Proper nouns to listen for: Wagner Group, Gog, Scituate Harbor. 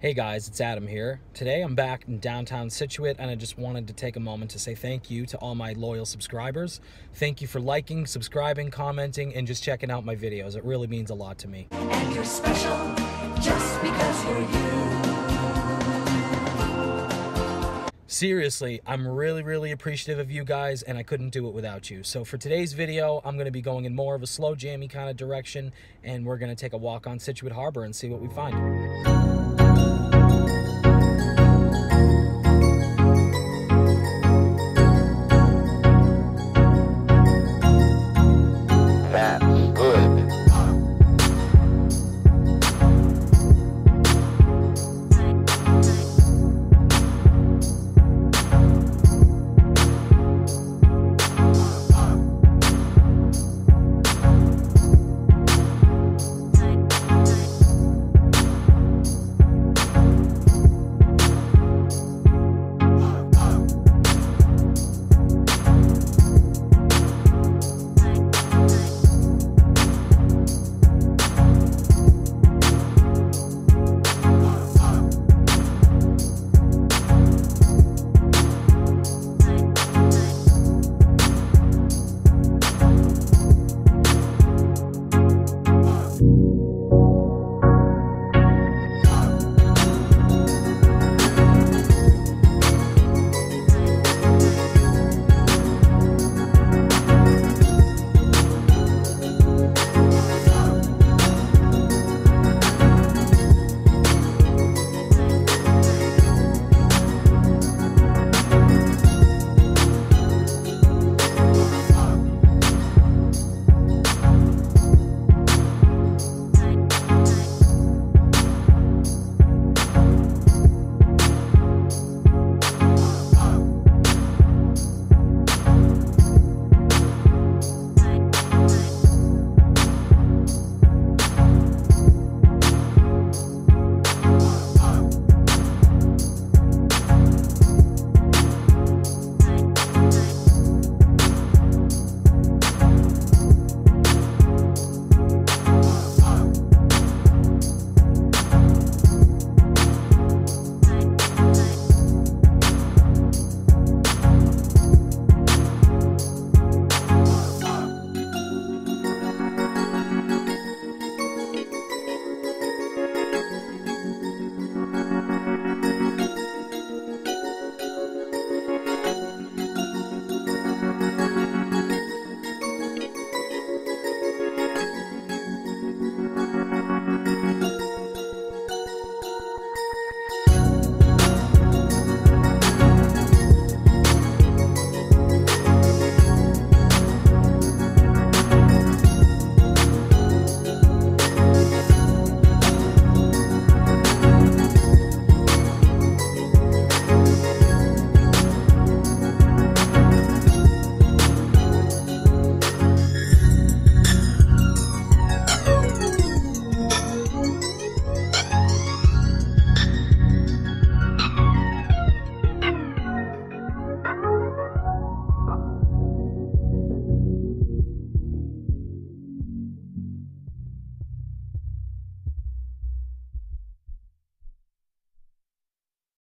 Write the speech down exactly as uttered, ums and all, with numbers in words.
Hey guys, it's Adam here. Today I'm back in downtown Scituate and I just wanted to take a moment to say thank you to all my loyal subscribers. Thank you for liking, subscribing, commenting, and just checking out my videos. It really means a lot to me. And you're special just because you're you. Seriously, I'm really, really appreciative of you guys and I couldn't do it without you. So for today's video, I'm going to be going in more of a slow jammy kind of direction and we're going to take a walk on Scituate Harbor and see what we find. Thank you.